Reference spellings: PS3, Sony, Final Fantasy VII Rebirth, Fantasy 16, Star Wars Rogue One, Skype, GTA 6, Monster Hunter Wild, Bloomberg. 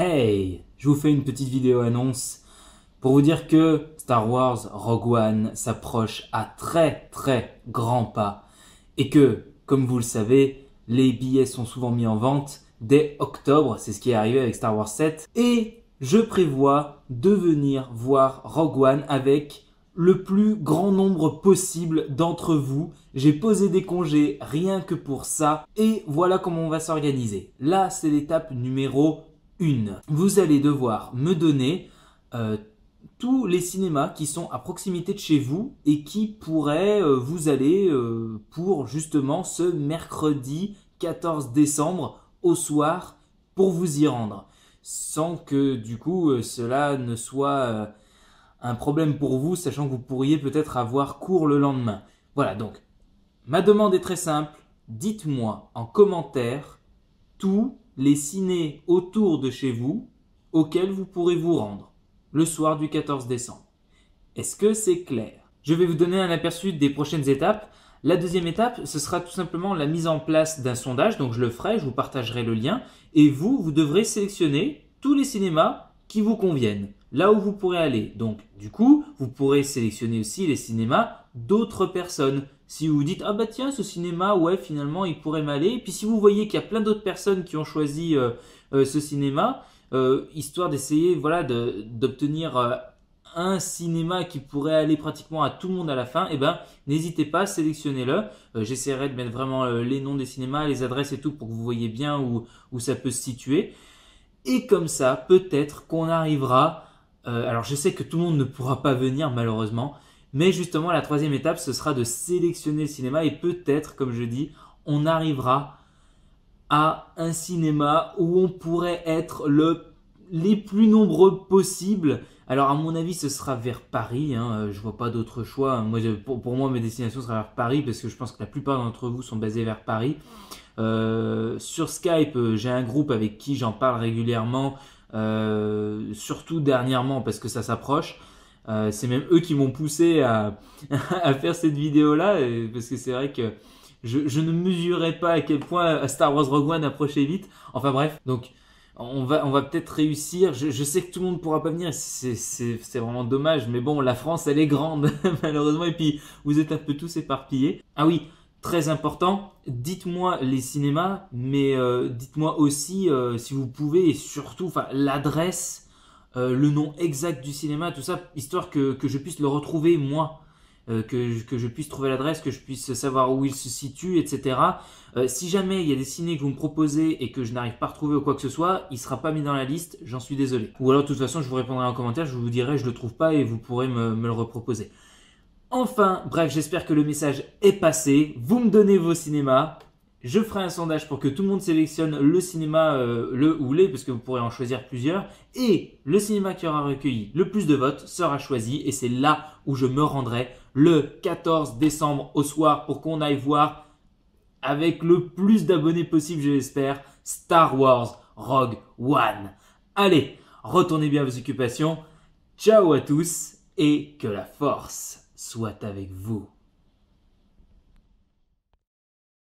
Hey, je vous fais une petite vidéo annonce pour vous dire que Star Wars Rogue One s'approche à très grands pas et que, comme vous le savez, les billets sont souvent mis en vente dès octobre, c'est ce qui est arrivé avec Star Wars 7, et je prévois de venir voir Rogue One avec le plus grand nombre possible d'entre vous. J'ai posé des congés rien que pour ça et voilà comment on va s'organiser. Là, c'est l'étape numéro 1. Vous allez devoir me donner tous les cinémas qui sont à proximité de chez vous et qui pourraient vous aller pour justement ce mercredi 14 décembre au soir pour vous y rendre. Sans que du coup cela ne soit un problème pour vous, sachant que vous pourriez peut-être avoir cours le lendemain. Voilà, donc ma demande est très simple. Dites-moi en commentaire tous les cinés autour de chez vous auxquels vous pourrez vous rendre le soir du 14 décembre. Est-ce que c'est clair? Je vais vous donner un aperçu des prochaines étapes. La deuxième étape, ce sera tout simplement la mise en place d'un sondage. Donc je le ferai, je vous partagerai le lien. Et vous, vous devrez sélectionner tous les cinémas qui vous conviennent, là où vous pourrez aller. Donc du coup, vous pourrez sélectionner aussi les cinémas d'autres personnes. Si vous vous dites « Ah bah tiens, ce cinéma, ouais, finalement, il pourrait m'aller. » Et puis si vous voyez qu'il y a plein d'autres personnes qui ont choisi ce cinéma, histoire d'essayer voilà, d'obtenir un cinéma qui pourrait aller pratiquement à tout le monde à la fin, eh ben, n'hésitez pas, sélectionnez-le. J'essaierai de mettre vraiment les noms des cinémas, les adresses et tout pour que vous voyez bien où ça peut se situer. Et comme ça, peut-être qu'on arrivera... alors je sais que tout le monde ne pourra pas venir malheureusement, mais justement la troisième étape, ce sera de sélectionner le cinéma et peut-être, comme je dis, on arrivera à un cinéma où on pourrait être les plus nombreux possibles. Alors à mon avis, ce sera vers Paris, hein. Je vois pas d'autre choix. Moi, pour moi, mes destinations seront vers Paris parce que je pense que la plupart d'entre vous sont basés vers Paris. Sur Skype, j'ai un groupe avec qui j'en parle régulièrement, surtout dernièrement parce que ça s'approche. C'est même eux qui m'ont poussé à faire cette vidéo-là, parce que c'est vrai que je ne mesurais pas à quel point Star Wars Rogue One approchait vite. Enfin bref, donc on va peut-être réussir. Je sais que tout le monde ne pourra pas venir, c'est vraiment dommage, mais bon, la France, elle est grande, malheureusement, et puis vous êtes un peu tous éparpillés. Ah oui, très important, dites-moi les cinémas, mais dites-moi aussi, si vous pouvez, et surtout l'adresse, le nom exact du cinéma, tout ça, histoire que je puisse le retrouver moi, que je puisse trouver l'adresse, que je puisse savoir où il se situe, etc. Si jamais il y a des ciné que vous me proposez et que je n'arrive pas à retrouver ou quoi que ce soit, il ne sera pas mis dans la liste, j'en suis désolé. Ou alors de toute façon, je vous répondrai en commentaire, je vous dirai, je ne le trouve pas et vous pourrez me le reproposer. Enfin, bref, j'espère que le message est passé. Vous me donnez vos cinémas. Je ferai un sondage pour que tout le monde sélectionne le cinéma, le ou les, parce que vous pourrez en choisir plusieurs. Et le cinéma qui aura recueilli le plus de votes sera choisi. Et c'est là où je me rendrai le 14 décembre au soir pour qu'on aille voir, avec le plus d'abonnés possible, je l'espère, Star Wars Rogue One. Allez, retournez bien à vos occupations. Ciao à tous et que la force soit avec vous.